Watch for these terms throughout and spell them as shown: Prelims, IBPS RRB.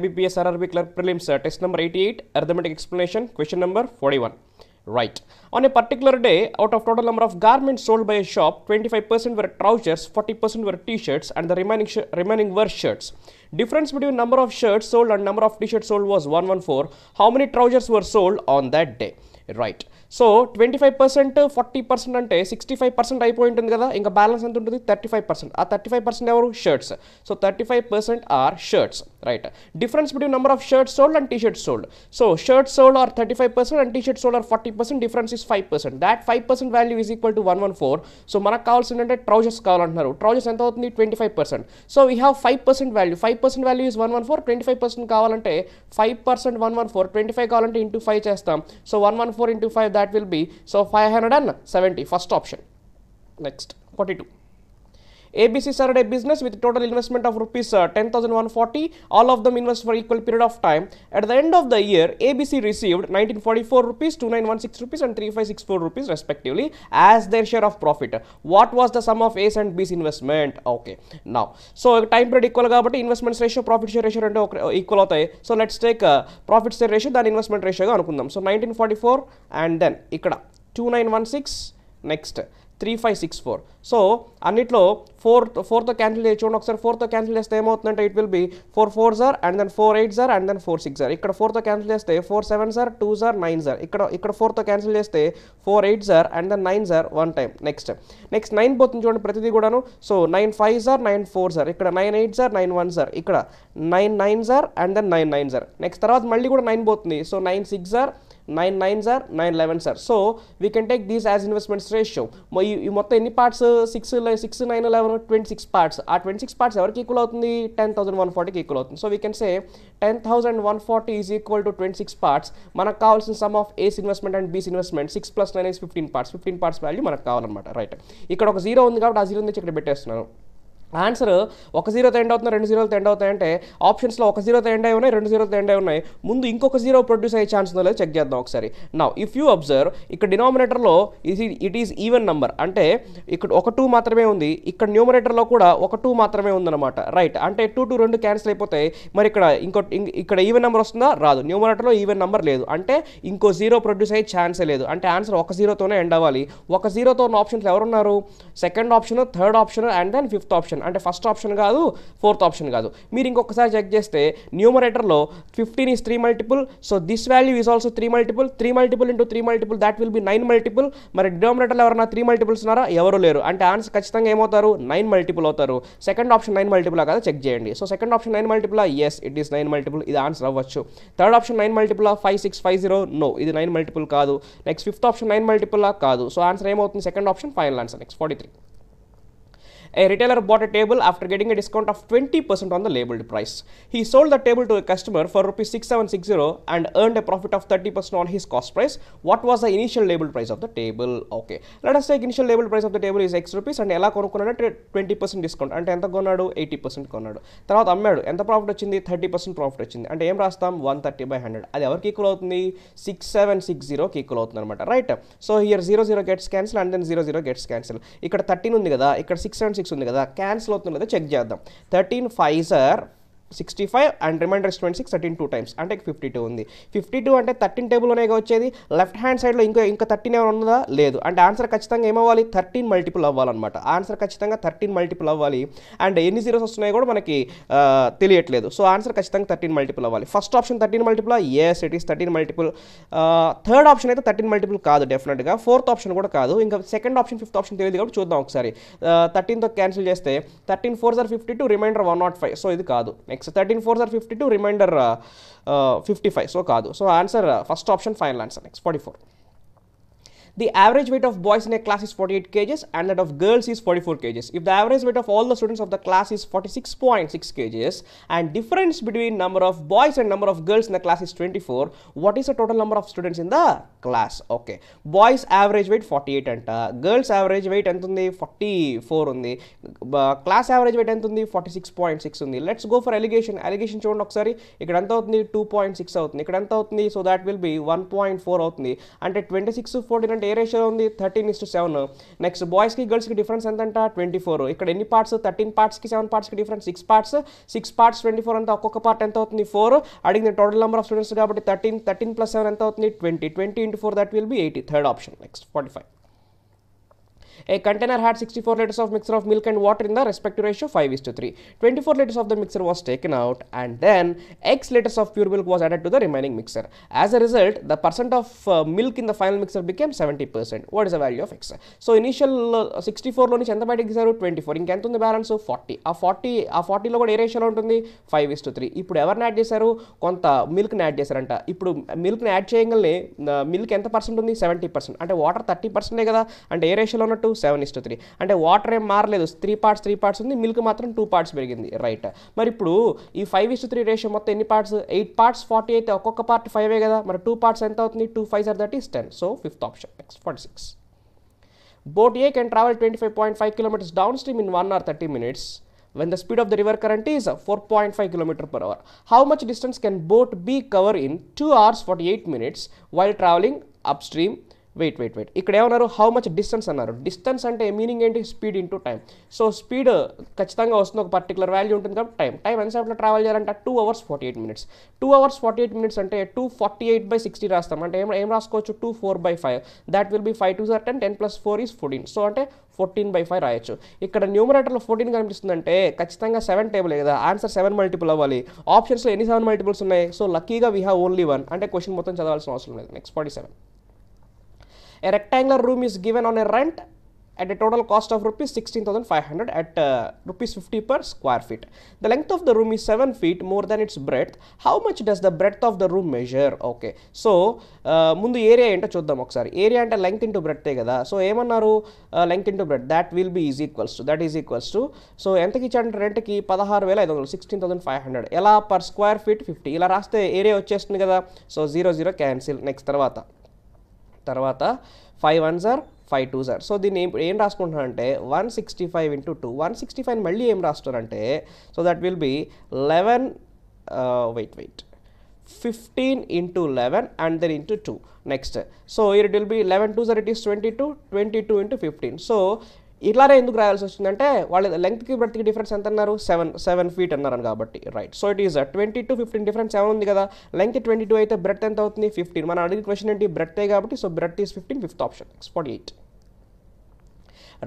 IBPS RRB clerk prelims test number 88 arithmetic explanation question number 41. Right. On a particular day, out of total number of garments sold by a shop, 25% were trousers, 40% were t-shirts, and the remaining were shirts. Difference between number of shirts sold and number of t-shirts sold was 114. How many trousers were sold on that day? Right. So 25%, 40% ante 65% అయిపోయింటుంది కదా, ఇంకా balance ఎంత ఉంటుంది 35%. ఆ 35% ఎవరు shirts. So 35% are shirts. Right. Difference between number of shirts sold and T shirts sold. So shirts sold are 35% and T shirts sold are 40%. Difference is 5%. That 5% value is equal to 114. So మనకు కావాల్సిందంటే trousers కావాలంటున్నారు. Trousers ఎంత అవుతుంది 25%. So we have 5% value. 5% value is 114. 25% కావాలంటే 5% 114. 25 కావాలంటే into 5 చేస్తాం. So 114 into 5 that will be so 570 first option. Next 42. ABC Saturday business with total investment of rupees 10,140. All of them invest for equal period of time. At the end of the year, ABC received 1944 rupees, 2916 rupees, and 3564 rupees respectively as their share of profit. What was the sum of A's and B's investment? Okay. Now, so time period equal ga, but investments ratio, profit share ratio and equal hota hai. So let's take profit share ratio then investment ratio ga anukundam. So 1944 and then ikkada 2916 next. 3564. So annitlo 4 తో cancel చేయించుకోండి ఒకసారి. 4 తో cancel చేస్తే ఏమవుతుందంటే it will be 4 4s are and then 4 8s are and then 4 6s are. ఇక్కడ 4 తో cancel చేస్తే 4 7s are 2s are 9s are. ఇక్కడ 4 తో క్యాన్సిల్ చేస్తే 4 8s are and then 9s are one time. Next 9 పోతుంది చూడండి ప్రతిదీ కూడాను. So 9 5s are 9 4s are. ఇక్కడ 9 8s are 9 1s are. ఇక్కడ 9 9s are and then 9 9s are. Next తర్వాత మళ్ళీ కూడా 9 పోతుంది. So 9 6s are 9 9s are 9 11s are. So we can take these as investments ratio. You మొత్తం ఎన్ని parts 6 9 11 26 parts. ఆ 26 parts ఎవరికి equal అవుతుంది 10,140 కి equal అవుతుంది. So we can say 10,140 is equal to 26 parts. మనకు కావాల్సిన sum of A's investment and B's investment 6 + 9 is 15 parts. 15 parts value మనకు కావాలన్నమాట. రైట్. ఇక్కడ ఒక 0 ఉంది కాబట్టి ఆ 0 నుంచి ఇక్కడ పెట్టేస్తున్నాను. ఆన్సర్ ఒక 0తో ఎండ్ అవుతుంది, 2 0తో ఎండ్ అవుతాయంటే ఆప్షన్స్లో ఒక 0తో ఎండ్ అయి ఉన్నాయి, 2 0తో ఎండ్ అయి ఉన్నాయి. ముందు ఇంకొక 0 ప్రొడ్యూస్ అయ్యే ఛాన్స్ ఉందో లేదో చెక్ చేద్దాం ఒకసారి. నౌ ఇఫ్ యూ అబ్జర్వ్ ఇక్కడ డినామినేటర్లో ఇట్ ఈస్ ఈవెన్ నంబర్, అంటే ఇక్కడ ఒక 2 మాత్రమే ఉంది, ఇక్కడ న్యూమరేటర్లో కూడా ఒక 2 మాత్రమే ఉందన్నమాట. రైట్. అంటే 2 2 2 క్యాన్సిల్ అయిపోతాయి. మరి ఇక్కడ ఇక్కడ ఈవెన్ నెంబర్ వస్తుందా? రాదు. న్యూమరేటర్లో ఈవెన్ నెంబర్ లేదు, అంటే ఇంకో 0 ప్రొడ్యూస్ అయ్యే ఛాన్సే లేదు. అంటే ఆన్సర్ ఒక 0తోనే ఎండ్ అవ్వాలి. ఒక 0తో ఉన్న ఆప్షన్స్ ఎవరున్నారు? Second option, third option and then fifth option. అంటే ఫస్ట్ ఆప్షన్ కాదు, ఫోర్త్ ఆప్షన్ కాదు. మీరు ఇంకొకసారి చెక్ చేస్తే న్యూమరేటర్లో 15 is 3 multiple, so this value is also 3 multiple into 3 multiple that will be 9 multiple. మరి డినామినేటర్లో ఎవరైనా 3 మల్టిపుల్స్ ఉన్నారా? ఎవరు లేరు. అంటే ఆన్సర్ ఖచ్చితంగా ఏమవుతారు 9 మల్టిపుల్ అవుతారు. సెకండ్ ఆప్షన్ 9 మల్టిపుల్ కదా, చెక్ చేయండి. So second option 9 multiple, yes it is 9 multiple, ఇది ఆన్సర్ అవ్వచ్చు. థర్డ్ ఆప్షన్ 9 మల్టిపుల్ 5650, నో ఇది 9 మల్టిపుల్ కాదు. నెక్స్ట్ ఫిఫ్త్ ఆప్షన్ 9 మల్టిపుల్ కాదు. సో ఆన్సర్ ఏమవుతుంది second option, final answer. Next 43. A retailer bought a table after getting a discount of 20% on the labeled price. He sold the table to a customer for Rs 6760 and earned a profit of 30% on his cost price. What was the initial labeled price of the table? Okay, let us take initial labeled price of the table is X rupees and ela konukunadu 20% discount ante enta konadu 80% konadu. Tarvata ammadu enta profit ochindi 30% profit ochindi. Ante em rastam 130/100. Adi evariki equal avutundi 6760 ki equal avutundi anamata. Right. So here 00 gets cancelled and then 00 gets cancelled. Ikkada 13 undi kada, ikkada 6760 ఉంది కదా, cancel అవుతుంది లేదా check చేద్దాం. 13 5s are 65 and remainder is 26, 13 2 times అంటే 52 ఉంది. 52 అంటే 13 టేబుల్లోనే వచ్చేది. Left hand సైడ్లో ఇంకా 13 ఏమైనా ఉన్నదా? లేదు. అంటే ఆన్సర్ ఖచ్చితంగా ఏమవ్వాలి 13 మల్టిపుల్ అవ్వాలన్నమాట. ఆన్సర్ ఖచ్చితంగా 13 మల్టిపుల్ అవ్వాలి. అండ్ ఎన్ని జీరోస్ వస్తున్నాయో కూడా మనకి తెలియట్లేదు. సో ఆన్సర్ ఖచ్చితంగా 13 మల్టిపుల్ అవ్వాలి. First option 13 multiple, yes it is 13 multiple. Third option అయితే 13 మల్టిపుల్ కాదు డెఫినెట్గా. ఫోర్త్ ఆప్షన్ కూడా కాదు. ఇంకా సెకండ్ ఆప్షన్, ఫిఫ్త్ ఆప్షన్ తెలియదు కాబట్టి చూద్దాం ఒకసారి. 13తో క్యాన్సిల్ చేస్తే 13 4s are 52, రిమైండర్ 105. సో ఇది కాదు. Next 13 4s are 52, remainder 55. So kaadu. So answer first option, final answer. Next 44. The average weight of boys in a class is 48 kgs and that of girls is 44 kgs. If the average weight of all the students of the class is 46.6 kgs and difference between number of boys and number of girls in the class is 24, what is the total number of students in the class? Okay. Boys average weight 48 and girls average weight entundi 44 undi. Class average weight entundi 46.6 undi. Let's go for allegation. Allegation chudandi okkari. Ikkada enta avutundi 2.6 avutundi. Ikkada enta avutundi, so that will be 1.4 avutundi. Ante 26 to 49 అంటే ఏ రేషియోలో ఉంది 13:7. Next boys కి girls కి difference ఎంత అంటే 24. ఇక్కడ ఎన్ని పార్ట్స్ 13 పార్ట్స్ కి 7 పార్ట్స్ కి డిఫరెన్స్ 6 పార్ట్స్. 6 పార్ట్స్ 24 అంటే ఒక్కొక్క పార్ట్ ఎంత అవుతుంది 4. అడిగిన టోటల్ నంబర్ ఆఫ్ స్టూడెంట్స్ కాబట్టి 13 + 7 ఎంత అవుతుంది 20. 20 × 4 that will be 80. Third option. Next 45. A container had 64 liters of mixture of milk and water in the respective ratio 5:3. 24 liters of the mixture was taken out and then X liters of pure milk was added to the remaining mixture. As a result, the percent of milk in the final mixture became 70%. What is the value of X? So, initial 64 lo ni entha bayitiki icharu 24. Inka entha undi balance 40. ఆ 40 lo kuda ఏ రేషియోలో ఉంటుంది 5:3. ఇప్పుడు ఎవర్ని add చేశారు కొంత milk ని add చేశారంట. ఇప్పుడు మిల్క్ ని యాడ్ చేయగానే మిల్క్ ఎంత పర్సెంట్ ఉంది 70%. అంటే వాటర్ 30% ఏ కదా. అంటే ఏ రేషియోలో ఉన్నట్టు 7:3. అంటే వాటర్ ఏం మారలేదు 3 parts ఉంది మిల్క్ మాత్రం 2 parts పెరిగింది రైట్. మరి ఇప్పుడు ఈ 5:3 రేషియో మొత్తం ఎన్ని పార్ట్స్ 8 parts 40 అయితే ఒక్కొక్క పార్ట్ 5 కదా మరి 2 parts ఎంత అవుతుంది 2 × 5 = 10. So fifth option. Next 46. Boat A can travel 25.5 kilometers downstream in 1 hour 30 minutes when the speed of the river current is 4.5 km/h. How much distance can boat B cover in 2 hours 48 minutes while traveling upstream? Wait. ఇక్కడ ఏమన్నారు how much distance అన్నారు. Distance అంటే meaning ఏంటి speed into time. So speed ఖచ్చితంగా వస్తుంది ఒక particular value ఉంటుంది కాబట్టి టైం ఎంతసేపట్లో ట్రావెల్ చేయాలంటే 2 hours 48 minutes. 2 hours 48 minutes అంటే 248/60 రాస్తాం. అంటే ఏం రాసుకోవచ్చు 2 4/5 that will be 5 2s are 10. 10 + 4 is 14. సో అంటే 14/5 రాయొచ్చు. ఇక్కడ న్యూమరేటర్లో 14 కనిపిస్తుందంటే ఖచ్చితంగా 7 టేబుల్ కదా ఆన్సర్ 7 multiple అవ్వాలి. ఆప్షన్స్లో ఎన్ని 7 multiples ఉన్నాయి. సో లక్కీగా వీ హ్యావ్ ఓన్లీ 1 అంటే క్వశ్చన్ మొత్తం చదవాల్సిన అవసరం లేదు. Next 47. A rectangular room is given on a rent at a total cost of ₹16,500 at ₹50 per square feet. The length of the room is 7 feet more than its breadth. How much does the breadth of the room measure? Okay. So, ముందు area ఏంటో చూద్దాం ఒకసారి. Area అంటే length into బ్రెడ్తే కదా. So ఏమన్నారు length into breadth that will be is equals to. So ఎంతకి ఇచ్చారంటే రెంట్కి 16,500 16,500 ఎలా పర్ స్క్వేర్ ఫీట్ 50 ఇలా రాస్తే ఏరియా వచ్చేస్తుంది కదా. So 0 cancel. నెక్స్ట్ తర్వాత 5 1s are 5 2s are. So దీన్ని ఏం రాసుకుంటున్నానంటే 165 × 2. 165 మళ్ళీ ఏం రాస్తున్నానంటే so that will be 15 × 11 and then into 2. Next so it will be 11 2s are 22. 22 × 15. సో ఇట్లానే ఎందుకు రాయాల్సి వచ్చిందంటే వాళ్ళ లెంగ్త్కి బ్రెడ్త్కి డిఫరెన్స్ ఎంత అన్నారు 7 feet అన్నారు కాబట్టి right. So it is 20 to 15 difference 7 ఉంది కదా. లెంగ్త్ 22 అయితే బ్రెడ్త్ ఎంత అవుతుంది 15. మనం అడిగిన క్వశ్చన్ ఏంటి బ్రెడ్తే కాబట్టి so breadth is 15. Fifth option. Next 48.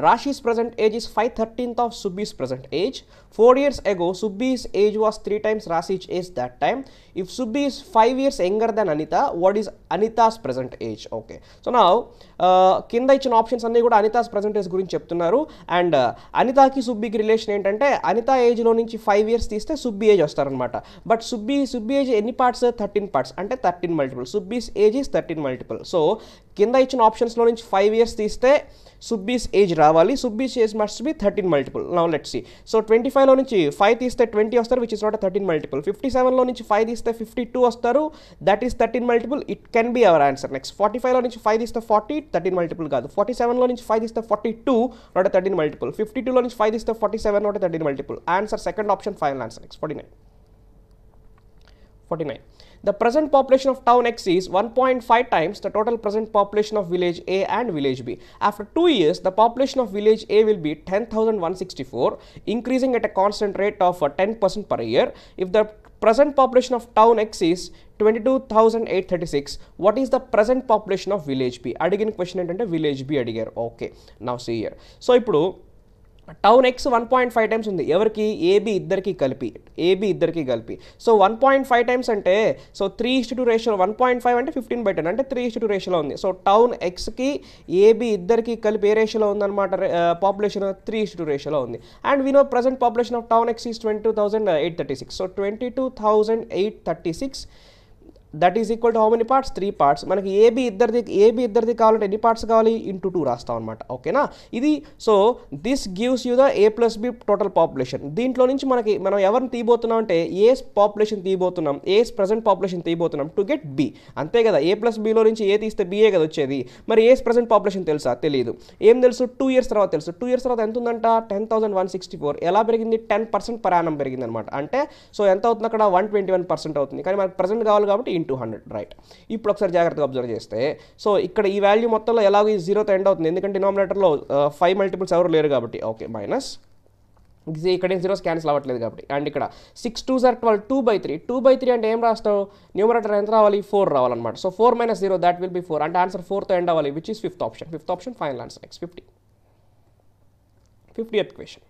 Rashi's present age is 5/13 of Subbi's present age. 4 years ago, Subbi's age was 3 times Rashi's age that time. If Subbi is 5 years younger than Anita, what is Anita's present age? Okay. So now, kinda ichin options anni kuda Anita's present age gurinchi cheptunnaru and Anita ki Subbi ki relation entante Anita age lo nunchi 5 years teeste Subbi age vastaru anamata. But Subbi age any parts 13 parts ante 13 multiple. Subbi's age is 13 multiple. So kinda ichin options lo nunchi 5 years teeste Subbi's age రావాలి. Subbi's age must be 13 multiple. Now let's see. So 25 లో నుంచి 5 తీస్తే 20 వస్తారు which is not a 13 multiple. 57 లో నుంచి 5 తీస్తే 52 వస్తారు that is 13 multiple. It can be our answer. Next 45 లో నుంచి 5 తీస్తే 40 13 multiple కాదు. 47 లో నుంచి 5 తీస్తే 42 not a 13 multiple. 52 లో నుంచి 5 తీస్తే 47 not a 13 multiple. Answer second option final answer. Next 49. The present population of town X is 1.5 times the total present population of village A and village B. After 2 years, the population of village A will be 10,164, increasing at a constant rate of 10% per year. If the present population of town X is 22,836, what is the present population of village B? Again, question is village B. Again, okay. Now see here. So, now. Town X 1.5 times ఉంది ఎవరికి AB ఇద్దరికి కలిపి. So 1.5 times అంటే so 3:2 ratio 1.5 అంటే 15/10 అంటే 3:2 రేషియోలో ఉంది. So town ఎక్స్కి AB ఇద్దరికి కలిపి ఏ రేషియోలో ఉందన్నమాట పాపులేషన్ 3:2 రేషియోలో ఉంది. And we know present population of town X is 22,836. సో 22,836 that is equal to how many parts 3 parts. మనకి ఏబి ఇద్దరిది కావాలంటే ఎన్ని పార్ట్స్ కావాలి ఇంటూ 2 రాస్తాం అనమాట. ఓకేనా ఇది. So this gives you the A + B total population. దీంట్లో నుంచి మనం ఎవరిని తీయబోతున్నాం అంటే ఏస్ పాపులేషన్ తీయబోతున్నాం ఏస్ ప్రజెంట్ పాపులేషన్ తీయబోతున్నాం టు గెట్ B అంతే కదా. A + Bలో నుంచి ఏ తీస్తే బిఏ కదా వచ్చేది. మరి ఏస్ ప్రజెంట్ పాపులేషన్ తెలుసా తెలియదు. ఏం తెలుసు 2 years తర్వాత తెలుసు. 2 years తర్వాత ఎంత ఉందంట 10,164 ఎలా పెరిగింది 10% పరాణం పెరిగింది అనమాట. అంటే సో ఎంత అవుతుంది అక్కడ 121% అవుతుంది. కానీ మనకు ప్రజెంట్ కావాలి కాబట్టి into 100 right. ఇప్పుడు ఒకసారి జాగ్రత్తగా అబ్జర్వ్ చేస్తే సో ఇక్కడ ఈ వాల్యూ మొత్తంలో ఎలాగో ఈ 0 తో ఎండ్ అవుతుంది ఎందుకంటే డినామినేటర్ లో 5 మల్టిపుల్స్ ఎవరు లేరు కాబట్టి ఓకే మైనస్ ఇక్కడ జీరోస్ క్యాన్సిల్ అవ్వట్లేదు కాబట్టి అండ్ ఇక్కడ 6 2s are 12 2 by 3 అంటే ఏం రాస్తావు న్యూమరేటర్ ఎంత రావాలి 4 రావాలన్నమాట so 4 minus 0 that will be 4 అంటే ఆన్సర్ 4 తో ఎండ్ అవ్వాలి which is fifth option final answer x 50th question.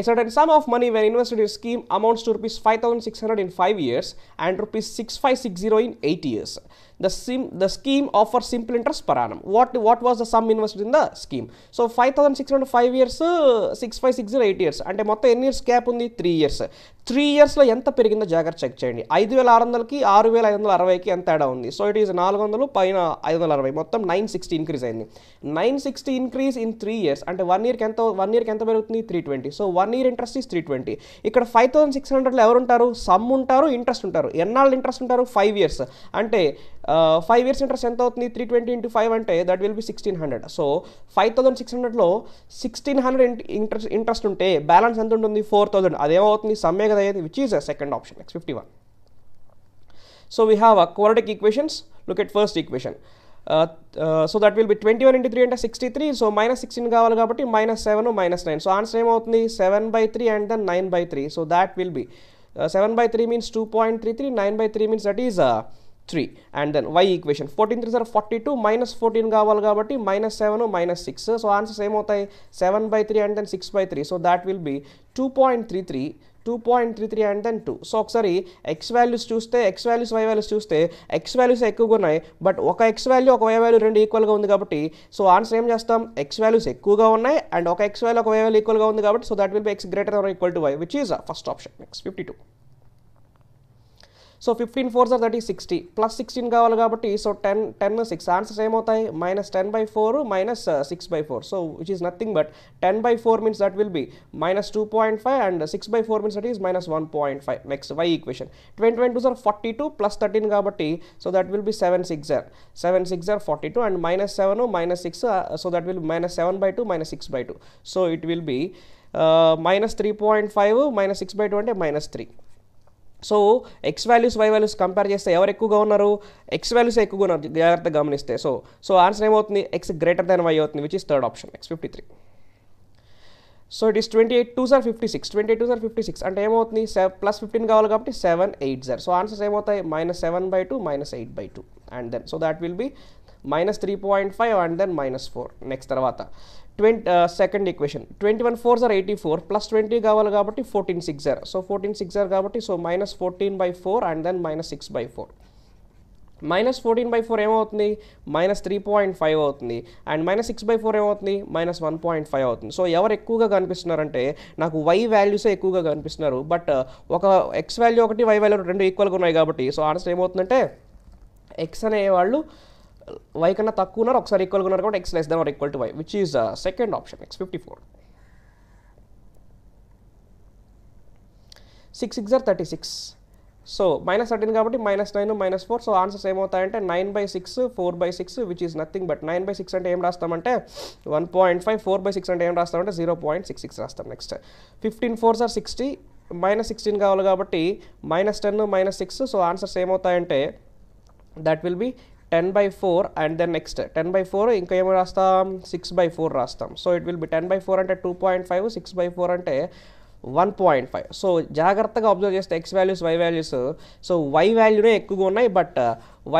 A certain sum of money when invested in a scheme amounts to rupees 5,600 in 5 years and rupees 6,560 in 8 years. The scheme offers simple interest per annum. What was the sum invested in the scheme? So 5,600 5 years, 6,560 8 years. And మొత్తం ఎన్ని years gap ఉంది 3 years. 3 years లో ఎంత పెరిగిందో జాగ్రత్త check చేయండి 5,600 కి 6,560 కి ఎంత తేడా ఉంది సో ఇట్ ఈస్ 400 పైన 560 మొత్తం 960 ఇంక్రీజ్ అయింది 960 ఇంక్రీజ్ ఇన్ 3 years అంటే 1 year కి ఎంత పెరుగుతుంది 320 సో 1 year interest is 320 ఇక్కడ 5,600 లో ఎవరు ఉంటారు సమ్ ఉంటారు ఇంట్రెస్ట్ ఉంటారు ఎన్నాళ్ళు ఇంట్రెస్ట్ ఉంటారు 5 years అంటే 5 years interest ఎంత అవుతుంది 320 into 5 అంటే that will be 1600 so 5600 లో 1600 interest ఉంటే బ్యాలెన్స్ ఎంత ఉంటుంది 4000 అదేమవుతుంది సమ్మే కదా ఇది which is a second option x51. So we have a quadratic equations look at first equation so that will be 21 into 3 అంటే 63 so minus 16 కావాలి కాబట్టి -7 -9 so answer ఏమవుతుంది 7/3 and then 9/3 so that will be 7/3 means 2.33 9/3 means that is 3 and then y equation 14 3s are 42 -14 కావాలి కాబట్టి -7 -6 so answer same అవుతాయి 7/3 and then 6/3 so that will be 2.33 and then 2 so ఒకసారి x values చూస్తే x values y values చూస్తే x values ఎక్కువగా ఉన్నాయి but ఒక x value ఒక y వాల్యూ రెండు ఈక్వల్ గా ఉంది కాబట్టి సో ఆన్సర్ ఏం చేస్తాం x values ఎక్కువగా ఉన్నాయి అండ్ ఒక x వాల్యూ ఒక y వాల్యూ ఈక్వల్ గా ఉంది కాబట్టి so that will be x greater than or equal to y which is first option x52. So 15 4s are 30 60 plus 16 కావాలి కాబట్టి సో 10 10 6 ఆన్సర్స్ ఏమవుతాయి -10/4 -6/4 so which is nothing but 10/4 means that will be -2.5 and 6/4 means that is -1.5 next y equation 22 2s are 42 plus 13 కాబట్టి so that will be 7 6 are 42 and -7 -6 so that will be -7/2 -6/2 so it will be -3.5 -6/2 అంటే -3 so X values why values compare చేస్తే ఎవరు ఎక్కువగా ఉన్నారు X values ఎక్కువగా ఉన్నారు జాగ్రత్తగా గమనిస్తే సో సో ఆన్సర్ ఏమవుతుంది ఎక్స్ గ్రేటర్ దాన్ వై అవుతుంది which is third option x53. So it is 28 2s are 56 28 2s are 56 అంటే ఏమవుతుంది ప్లస్ 15 కావాలి కాబట్టి 7 8s సో ఆన్సర్స్ ఏమవుతాయి -7/2 -8/2 and then so that will be -3.5 and then -4 next తర్వాత 22nd equation 21 4s are 84 plus 20 కావాలి కాబట్టి 14 6s so 14 6s కాబట్టి so -14/4 and then -6/4 -14/4 ఏమవుతుంది -3.5 అవుతుంది అండ్ -6/4 ఏమవుతుంది -1.5 అవుతుంది సో ఎవరు ఎక్కువగా కనిపిస్తున్నారంటే నాకు y వాల్యూసే ఎక్కువగా కనిపిస్తున్నారు బట్ ఒక x వాల్యూ ఒకటి y వాల్యూ రెండు ఈక్వల్గా ఉన్నాయి కాబట్టి సో ఆన్సర్ ఏమవుతుందంటే x అనే వాళ్ళు y కన్నా తక్కువ ఉన్నారు ఒకసారి ఈక్వల్గా ఉన్నారు కాబట్టి x less than or equal to y which is second option x54. 6 6s are 36 so -13 కాబట్టి -9 -4 so ఆన్సర్స్ ఏమవుతాయంటే 9/6 4/6 which is nothing but 9/6 అంటే ఏం రాస్తామంటే 1.5 4/6 అంటే ఏం రాస్తామంటే 0.66 రాస్తాం నెక్స్ట్ 15 4s are 60 -16 కావాలి కాబట్టి -10 -6 so ఆన్సర్స్ ఏమవుతాయంటే that will be 10/4 and then next 10/4 ఇంకా ఏమో రాస్తాం 6/4 రాస్తాం సో ఇట్ విల్ బి 10/4 అంటే 2.5 6/4 అంటే 1.5 సో జాగ్రత్తగా అబ్జర్వ్ చేస్తే x values why values so y వాల్యూనే ఎక్కువగా ఉన్నాయి but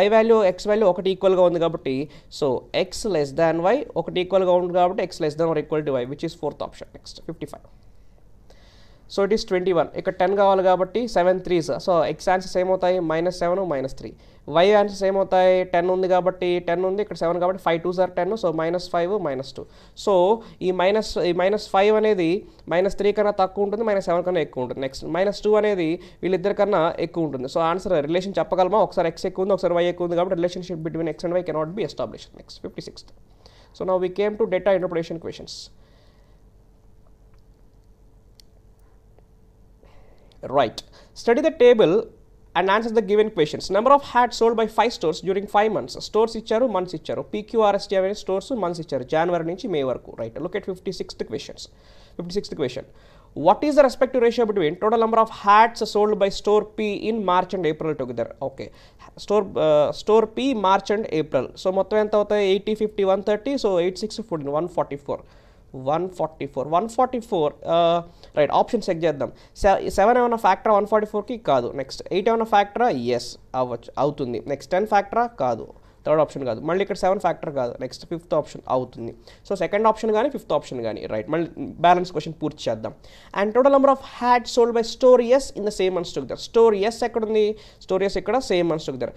y value x value ఒకటి ఈక్వల్గా ఉంది కాబట్టి so x less than y ఒకటి ఈక్వల్గా ఉంది కాబట్టి x less than or equal to y which is fourth option next 55. So it is 21 ఇక్కడ 10 కావాలి కాబట్టి 7 3s సో x ఆన్సర్స్ ఏమవుతాయి -7 -3 y ఆన్సర్స్ ఏమవుతాయి 10 ఉంది కాబట్టి 10 ఉంది ఇక్కడ 7 కాబట్టి 5 2s are 10 సో -5 -2 సో ఈ -5 అనేది -3 కన్నా తక్కువ ఉంటుంది -7 కన్నా ఎక్కువ ఉంటుంది నెక్స్ట్ -2 అనేది వీళ్ళిద్దరి కన్నా ఎక్కువ ఉంటుంది సో ఆన్సర్ రిలేషన్ చెప్పగలమా ఒకసారి x ఎక్కువ ఉంది ఒకసారి y ఎక్కువ ఉంది కాబట్టి relationship between x and y cannot be established next 56th. So now we came to data interpretation questions right. Study the table and answer the given questions. Number of hats sold by 5 stores during 5 months. Stores icharu, months icharu. PQRST avene stores, months icharu. January nunchi May varaku. Right. Look at 56th question. What is the respective ratio between total number of hats sold by store P in March and April together? Okay, store P March and April. So మొత్తం ఎంత అవుతాయి 80 50 130 so 8 6 14 144 right option check చేద్దాం 7 ఏమైనా ఫ్యాక్టరా 144 కి కాదు next 8 ఏమైనా ఫ్యాక్టరా yes అవుతుంది next 10 ఫ్యాక్టరా కాదు थर्ड ऑप्शन का मल्ल इक 7 फैक्टर का नेक्स्ट फिफ्थ ऑप्शन अवुतुंदी सो सेकंड ऑप्शन गानी फिफ्थ ऑप्शन गानी राइट मल्ल बैलेंस क्वेश्चन पूर्ति चेद्दाम and total number of hats sold by store S in the same months together store S एक्कड उंदी स्टोर एस इक्कड same months together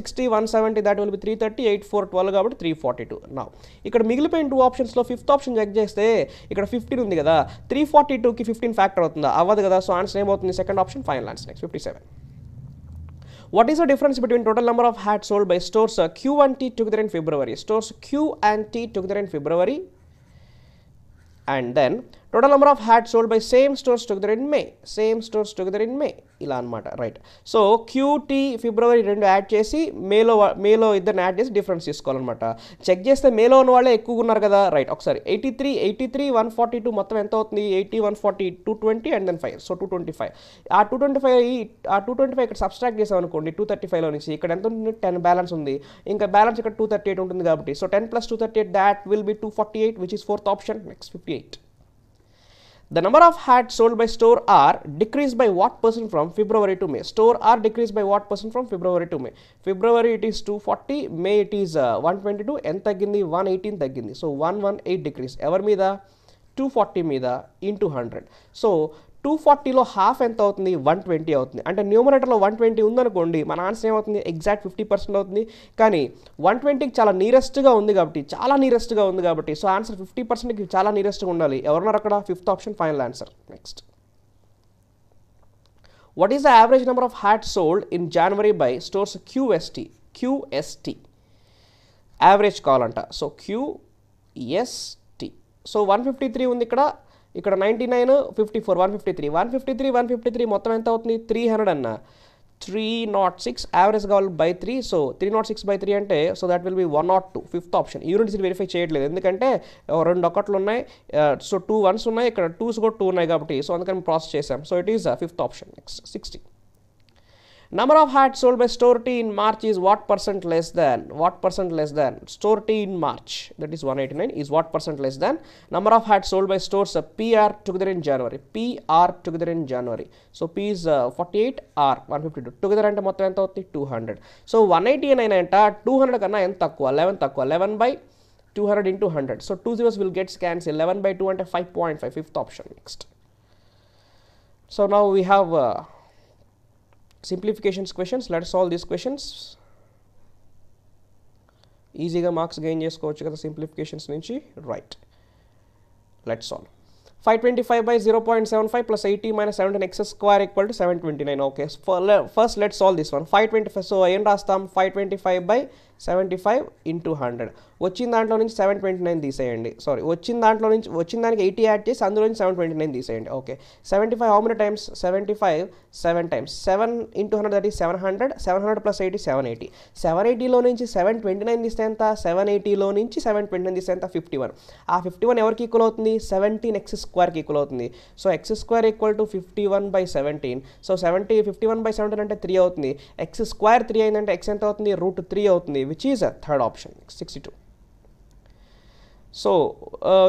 160 170 that will be 330 8412 काबट्टी 342 now इक्कड मिगिलिपोयिन टू ऑप्शन्स लो फिफ्थ ऑप्शन चेक चेस्ते इक्कड 15 उंदी कदा 342 की 15 फैक्टर अवुतुंदा अवदु कदा सो आंसर एम अवुतुंदी second option final answer next 57 What is the difference between total number of hats sold by stores Q and T together in February? Stores Q and T together in February, and then total number of hats sold by same stores together in May. Same stores together in May. ఇలా అన్నమాట right so cutie ఫిబ్రవరి రెండు add చేసి మేలో మేలో ఇద్దరిని add చేసి difference తీసుకోవాలన్నమాట check చేస్తే మేలో ఉన్న వాళ్ళే ఎక్కువగా ఉన్నారు కదా రైట్ ఒకసారి 83 83 142 మొత్తం ఎంత అవుతుంది 80 140 220 అండ్ దెన్ 5 సో 225 ఆ 225 ఇక్కడ సబ్ట్రాక్ట్ చేసాం అనుకోండి 235 లో నుంచి ఇక్కడ ఎంత ఉంది 10 బ్యాలెన్స్ ఉంది ఇంకా బ్యాలెన్స్ ఇక్కడ 238 ఉంటుంది కాబట్టి so 10 + 238 that will be 248 which is fourth option next 58 The number of hats sold by store R decreased by what percent from February to May? Store R decreased by what percent from February to May? February it is 240, May it is 122, n taggindi 118 taggindi. So 118 decrease. Ever mida 240 mida into 100. So 240 లో half ఎంత అవుతుంది 120 అవుతుంది అంటే న్యూమరేటర్లో 120 ఉందనుకోండి మన answer ఏమవుతుంది exact 50% అవుతుంది కానీ 120కి చాలా నియరెస్ట్గా ఉంది కాబట్టి సో ఆన్సర్ 50%కి చాలా నియరెస్ట్గా ఉండాలి ఎవరున్నారు అక్కడ fifth option final answer next what is the average number of hats sold in January by stores QST QST average కావాలంట సో QST సో 153 ఉంది ఇక్కడ ఇక్కడ 99 54 153 మొత్తం ఎంత అవుతుంది 300 అన్న 306 యావరేజ్ కావాలి బై 3 సో 306 బై 3 అంటే so that will be 102 fifth option units verify చేయట్లేదు ఎందుకంటే రెండు ఒకట్లు ఉన్నాయి సో 2 వన్స్ ఉన్నాయి ఇక్కడ 2s కూడా 2 ఉన్నాయి కాబట్టి సో అందుకని ప్రాసెస్ చేసాం so it is fifth option next 60 Number of hats sold by store T in March is what percent less than? What percent less than? Store T in March, that is 189, is what percent less than? Number of hats sold by stores PR together in January. PR together in January. So P is 48, R 152. Together ante mottham enta avutadi 200. So 189 anta 200 kanna enta takkuva 11 takkuva 11 by 200 into 100. So 2 zeros will get cancelled. 11 by 2 ante 5.5. Fifth option next. So now we have simplifications questions let's solve these questions easy ga marks gain chesukochu kada simplifications nunchi right let's solve 525 by 0.75 plus 80 minus 17 x square equal to 729 okay so first let's solve this one 525 so em rastam 525 by 75 into 100 వచ్చిన దాంట్లో నుంచి 729 తీసేయండి sorry వచ్చిన దానికి 80 add చేసి అందులో నుంచి 729 తీసేయండి okay 75 how many times 75 7 times 7 into 100 that is 700 700 plus 80 780 780 లో నుంచి 729 తీస్తే ఎంత 780 లో నుంచి 729 తీస్తే ఎంత 51 ఆ 51 ఎవరికి ఈక్వల్ అవుతుంది 17 x square కి ఈక్వల్ అవుతుంది so x square equal to 51 by 17 so 51 by 17 అంటే 3 అవుతుంది x square 3 అయిందంటే x ఎంత అవుతుంది √3 అవుతుంది which is a third option 62 so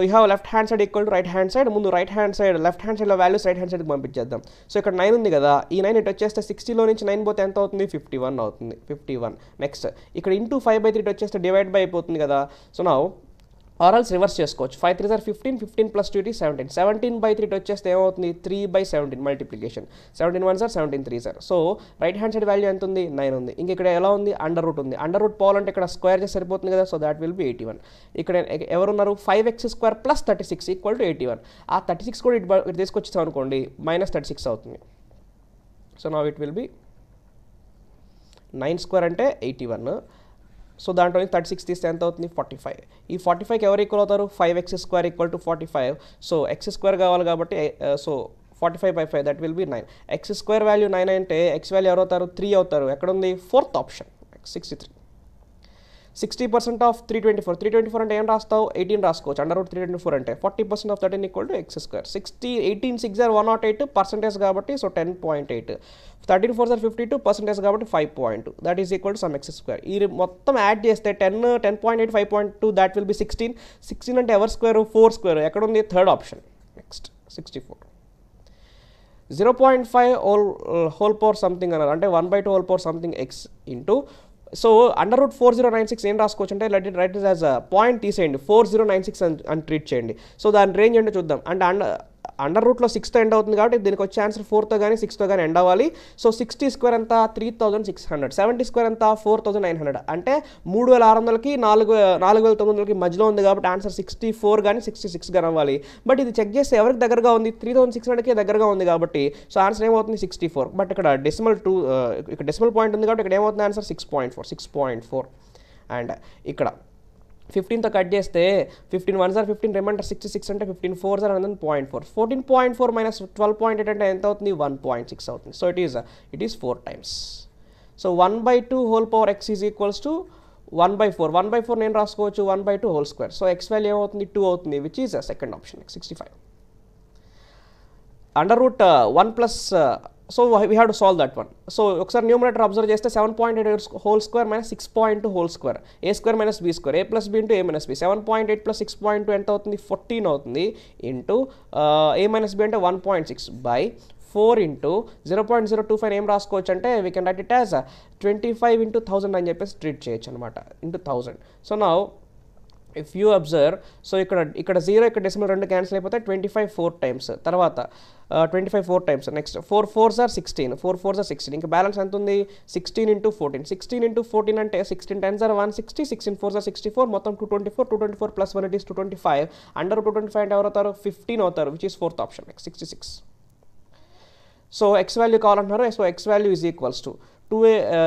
you have left hand side equal to right hand side mundu right hand side left hand side lo values right hand side ki pampicheddam so ikkada 9 undi kada ee 9 it vacheste 60 lo nunchi 9 pothe enta avutundi 51 avutundi 51 next ikkada into 5 by 3 it vacheste divide by ayipotundi kada so now or else reverse chesukochu 5 3 are 15 15 plus 2 is 17 17 by 3 it vacheste em avutundi 3 by 17 multiplication 17 ones are 17 threes are so right hand side value entundi 9 undi inga ikkada ela undi under root povalante ikkada square chese seripotundi kada so that will be 81 ikkada evaru unnaru 5x square plus 36 equal to 81 aa 36 kuda it tesukochcham anukondi -36 avutundi so now it will be 9 square ante 81 so దాంట్లో 36 తీస్తే ఎంత అవుతుంది 45 ఈ 45కి ఎవరు equal అవుతారు 5x² = 45 so x² కావాలి కాబట్టి so 45/5 that will be 9 x² value 9 అంటే x వాల్యూ ఎవరు అవుతారు 3 అవుతారు ఎక్కడ ఉంది ఫోర్త్ ఆప్షన్ 63 60% of 324. 324 అంటే ఏం రాస్తావు 18 రాసుకోవచ్చు. అండర్‌రూట్ 324 అంటే 40% of 13 = x2. 60 18 6 are 108 percentage కాబట్టి సో 10.8. 13 4 are 52 percentage కాబట్టి 5.2. That is equal to some x2. ఈ మొత్తం యాడ్ చేస్తే 10 10.8 5.2 that will be 16. 16 అంటే ఎవర్ స్క్వేర్ 4 స్క్వేర్ ఎక్కడ ఉంది third option. Next 64. 0.5 whole power something another ante 1 by 2 whole power something x into so under root 4096 em raskochu ante let it write it as a point teeseyandi 4096 and treat cheyandi so dan range endo chuddam and under root lo 6 తో end అవుతుంది కాబట్టి దీనికి వచ్చే answer 4 తో గాని 6 తో గాని end అవ్వాలి. సో 60 స్క్వేర్ అంత 3600, 70 స్క్వేర్ అంత 4900 అంటే 3600 కి 4900 కి మధ్యలో ఉంది కాబట్టి ఆన్సర్ 64 గాని 66 గాని అవ్వాలి. బట్ ఇది చెక్ చేస్తే ఎవరికి దగ్గరగా ఉంది 3600 కి దగ్గరగా ఉంది కాబట్టి సో ఆన్సర్ ఏమవుతుంది 64. బట్ ఇక్కడ డెసిమల్ 2 ఇక్కడ డెసిమల్ పాయింట్ ఉంది కాబట్టి ఇక్కడ ఏమవుతుంది ఆన్సర్ 6.4. అండ్ ఇక్కడ 15 तो कट చేస్తే 15 1s are 15 remainder 66 అంటే 15 4s are 11.4 14.4 minus 12.8 అంటే ఎంత అవుతుంది 1.6 అవుతుంది. So it is 4 times. So 1 by 2 whole power x is equals to 1 by 4 నేను రాసుకోవచ్చు 1 by 2 whole square. So x value ఏమవుతుంది 2 అవుతుంది which is a second option. 65 under root 1 plus so we have to solve that one. So ఒకసారి numerator observe చేస్తే 7.8 whole square minus 6.2 whole square a square minus b square a plus b into a minus b 7.8 plus 6.2 ఎంత అవుతుంది 14 అవుతుంది into a minus b అంటే 1.6 by 4 into 0.025 ఏం రాసుకోవచ్చు అంటే we can write it as 25 into 1000 అని చెప్పేసి ట్రీట్ చేయొచ్చు అన్నమాట into 1000. So now if you observe so ikkada 0 ikkada decimal 2 cancel అయిపోతాయి 25 4 times tarvata 25 4 times next 4 4s are 16 4 4s are 16 inka balance ent undi 16 into 14 16 into 14 ante 16 10s are 160 16 4s are 64 mottham 224 224 plus 1 it is 225 under 225 ante evaru avtaru 15 avtaru which is fourth option. Next 66. So x value kavalantnaru so x value is equals to 2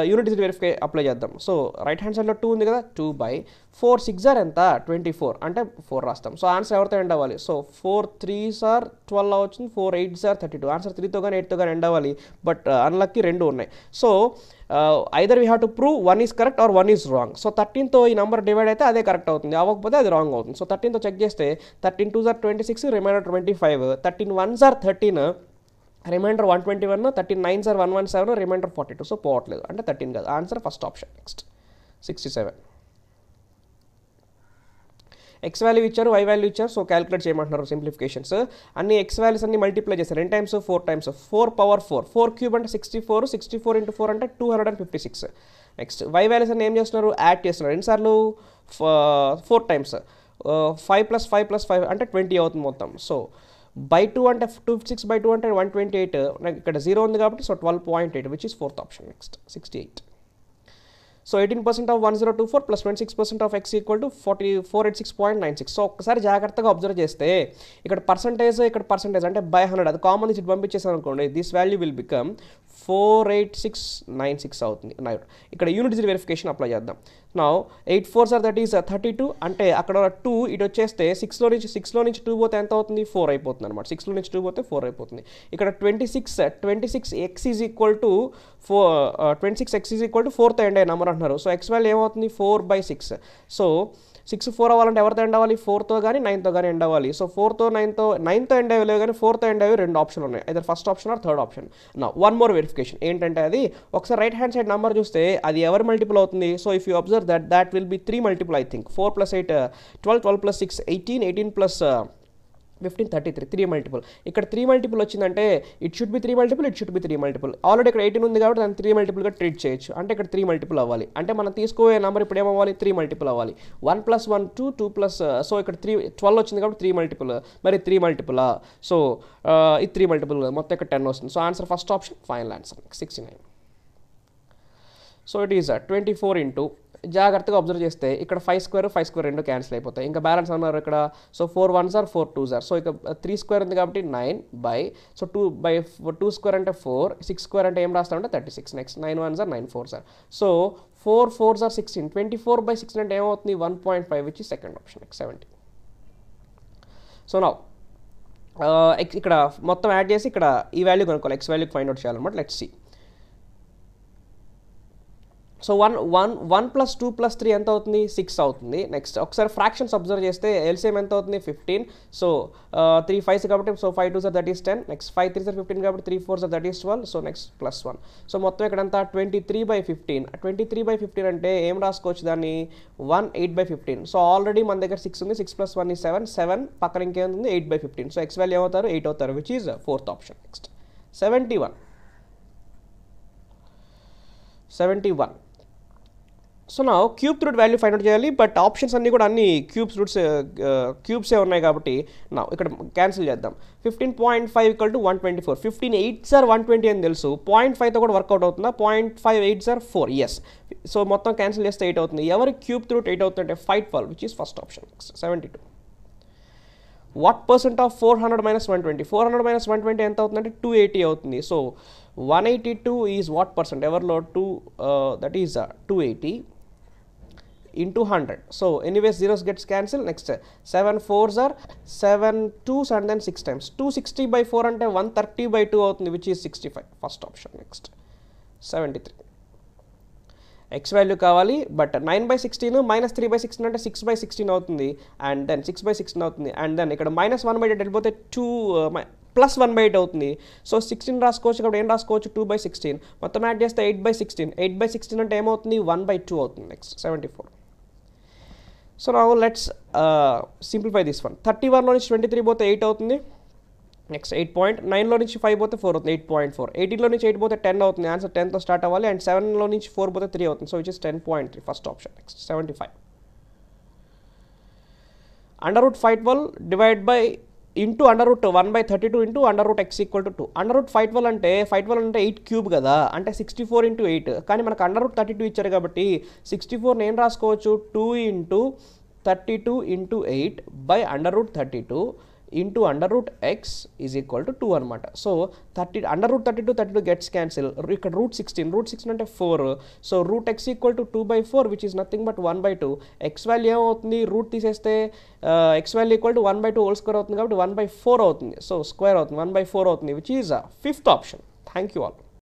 unit digit verification apply చేద్దాం. So right hand సైడ్లో 2 ఉంది కదా 2/4 6 are ఎంత 24 అంటే 4 రాస్తాం. So answer ఎవరితో end అవ్వాలి so 4 3s are 12 అవుతుంది 4 8s are 32 ఆన్సర్ 3తో కానీ 8తో కానీ ఎండ్ అవ్వాలి. బట్ అన్లక్కి రెండు ఉన్నాయి. So either we have to prove one is correct or one is wrong. So 13 తో ఈ నంబర్ డివైడ్ అయితే అదే కరెక్ట్ అవుతుంది అవ్వకపోతే అది రాంగ్ అవుతుంది. సో 13 తో చెక్ చేస్తే 13 2s are 26 remainder 25 13 1s are 13 remainder 121 13 9s are 117 remainder 42 so పోవట్లేదు అంటే 13 కాదు answer first option. Next 67 x value ఇచ్చారు y వాల్యూ ఇచ్చారు సో క్యాలిక్యులేట్ చేయమంటున్నారు సింప్లిఫికేషన్స్ అన్ని x వాల్యూస్ అన్ని మల్టిప్లై చేశారు 2 టైమ్స్ 4 టైమ్స్ 4 పవర్ 4 4 క్యూబ్ అంటే 64 64 into 4 అంటే 256. నెక్స్ట్ y వాల్యూస్ అన్ని ఏం చేస్తున్నారు యాడ్ చేస్తున్నారు ఎన్నిసార్లు 4 టైమ్స్ 5 plus 5 plus 5 అంటే 20 అవుతుంది మొత్తం. సో బై 2 అంటే 256 by 2 అంటే 128 నాకు ఇక్కడ 0 ఉంది కాబట్టి so 12.8 which is fourth option. Next 68. సో 18% of 1024 plus 26% of x equal to 4486.96. So ఒకసారి జాగ్రత్తగా అబ్జర్వ్ చేస్తే ఇక్కడ పర్సంటేజ్ అంటే బై 100 అది కామన్ తీసి పంపించేసాను అనుకోండి దిస్ వాల్యూ విల్ బికమ్ 48696 అవుతుంది. ఇక్కడ యూనిట్ డిజిట్ వెరిఫికేషన్ అప్లై చేద్దాం. నా 8 4s are 32 అంటే అక్కడ 2 ఇటు వచ్చేస్తే 6లో నుంచి 2 పోతే ఎంత అవుతుంది 4 అయిపోతుంది అనమాట 6లో నుంచి 2 పోతే 4 అయిపోతుంది. ఇక్కడ 26 x is equal to 4th end అయిన నెంబర్ అంటున్నారు. సో x వాల్యూ ఏమవుతుంది 4/6 సో 6 4 అవ్వాలంటే ఎవరితో ఎండ్ అవ్వాలి 4తో కానీ 9తో కానీ ఎండ్ అవ్వాలి. సో 4తో 9తో ఎండ్ అవ్వలేవు కానీ 4తో ఎండ్ అయ్యే రెండు ఆప్షన్లు ఉన్నాయి either first option or third option. నా వన్ మోర్ వెరిఫికేషన్ ఏంటంటే అది ఒకసారి రైట్ హ్యాండ్ సైడ్ నెంబర్ చూస్తే అది ఎవరు మల్టిపుల్ అవుతుంది so if you observe that will be 3 multiple I think 4 plus 8 12 plus 6 18 plus 15 33 3 multiple ఇక్కడ 3 మల్టిపుల్ వచ్చిందంటే it should be 3 multiple already ఇక్కడ 18 ఉంది కాబట్టి దాన్ని 3 మల్టిపుల్గా ట్రీట్ చేయొచ్చు అంటే ఇక్కడ 3 మల్టిపుల్ అవ్వాలి అంటే మనం తీసుకోవే నెంబర్ ఇప్పుడు ఏమవ్వాలి 3 మల్టిపుల్ అవ్వాలి 1 plus 1 2 2 plus సో ఇక్కడ 3 12 వచ్చింది కాబట్టి 3 మల్టిపుల్ మరి 3 మల్టిపులా సో ఇది 3 మల్టిపుల్ మొత్తం ఇక్కడ 10 వస్తుంది. So answer first option final answer. 69 so it is 24 into జాగ్రత్తగా అబ్జర్వ్ చేస్తే ఇక్కడ 5 స్క్వేర్ 5 స్క్వేర్ రెండు క్యాన్సిల్ అయిపోతాయి ఇంకా బ్యాలెన్స్ అన్నారు ఇక్కడ so 4 1s are 4 2s are so ఇక 3 స్క్వేర్ ఉంది కాబట్టి 9 by సో 2 by 2 స్క్వేర్ అంటే 4 6 స్క్వేర్ అంటే ఏం రాస్తామంటే 36. Next 9 1s are 9 4s are so 4 4s are 16 24/16 అంటే ఏమవుతుంది 1.5 which is second option. Next 70. So now ఇక్కడ మొత్తం యాడ్ చేసి ఇక్కడ ఈ వాల్యూ కనుక్కోవాలి x వాల్యూకి ఫైండ్ అవుట్ చేయాలన్నమాట. లెట్స్ సీ సో 1 1 1 + 2 + 3 ఎంత అవుతుంది 6 అవుతుంది. నెక్స్ట్ ఒకసారి ఫ్రాక్షన్స్ అబ్జర్వ్ చేస్తే ఎల్సిఎం ఎంత అవుతుంది 15. సో 3 5s కాబట్టి so 5 2s that is 10. Next 5 3s 15 కాబట్టి 3 4s that is 12. So next +1. So మొత్తం ఇక్కడంతా 23/15. 23/15 అంటే ఏం రాసుకోవచ్చు దాన్ని 1 8/15. సో ఆల్రెడీ మన దగ్గర 6 ఉంది, 6 + 1 is 7. 7 పక్కన ఇంకేముంది 8/15. సో ఎక్స్ వాల్యూ ఏమవుతారు 8 అవుతారు, which is fourth option. Next 71. So నా cube root value find out చేయాలి, బట్ ఆప్షన్స్ అన్నీ కూడా అన్ని క్యూబ్సే ఉన్నాయి కాబట్టి నా ఇక్కడ క్యాన్సిల్ చేద్దాం. 15.5 = 124. 15 8s are 120 అని తెలుసు, 0.5తో కూడా వర్కౌట్ అవుతుందా 0.5 8s are 4. ఎస్. సో మొత్తం క్యాన్సిల్ చేస్తే 8 అవుతుంది. ఎవరి క్యూబ్ రూట్ 8 అవుతుందంటే 512, which is first option. 72. What percent of 400 - 120? 400 - 120 ఎంత అవుతుందంటే 280 అవుతుంది. So 182 is what percent? ఎవర్లో 2 that is 280 into 100. So anyways zeros gets cancelled. Next 7 4s are 7 2s and then 6 times 260/4 అంటే 130/2 అవుతుంది, which is 65. First option. Next 73. X value కావాలి, but 9/16 -3/16 అంటే 6/16 అవుతుంది, and then 6/16 అవుతుంది, అండ్ దెన్ ఇక్కడ -1/8 వెళ్ళిపోతే 2 + 1/8 అవుతుంది. సో 16 రాసుకోవచ్చు కాబట్టి ఏం రాసుకోవచ్చు 2/16. మొత్తం యాడ్ చేస్తే 8/16. 8/16 అంటే ఏమవుతుంది 1/2 అవుతుంది. Next 74. So now let's simplify this one. 31 - 23 పోతే 8 అవుతుంది. నెక్స్ట్ 8.9 నుంచి 5 పోతే 4 అవుతుంది, 8.4. 18 నుంచి 8 పోతే 10 అవుతుంది, ఆన్సర్ 10తో స్టార్ట్ అవ్వాలి. అండ్ 7 నుంచి 4 పోతే 3 అవుతుంది, so which is 10.3 first option. Next 75. √512 / (√1/32 × (x = 2). √512 అంటే 512 అంటే 8 క్యూబ్ కదా, అంటే 64 × 8. కానీ మనకు √32 ఇచ్చారు కాబట్టి 64 నేను రాసుకోవచ్చు 2 × (32 × 8) / (√32) into (x = 2 అనమాట. So 30 √ (32) gets cancel. ఇక్కడ రూట్ 16 అంటే 4. So √(x = 2/4), which is nothing but 1/2. X value ఏమవుతుంది రూట్ తీసేస్తే x value equal 1/2 whole square అవుతుంది, కాబట్టి 1/4 అవుతుంది. సో స్క్వేర్ అవుతుంది 1/4 అవుతుంది, which is fifth option. Thank you all.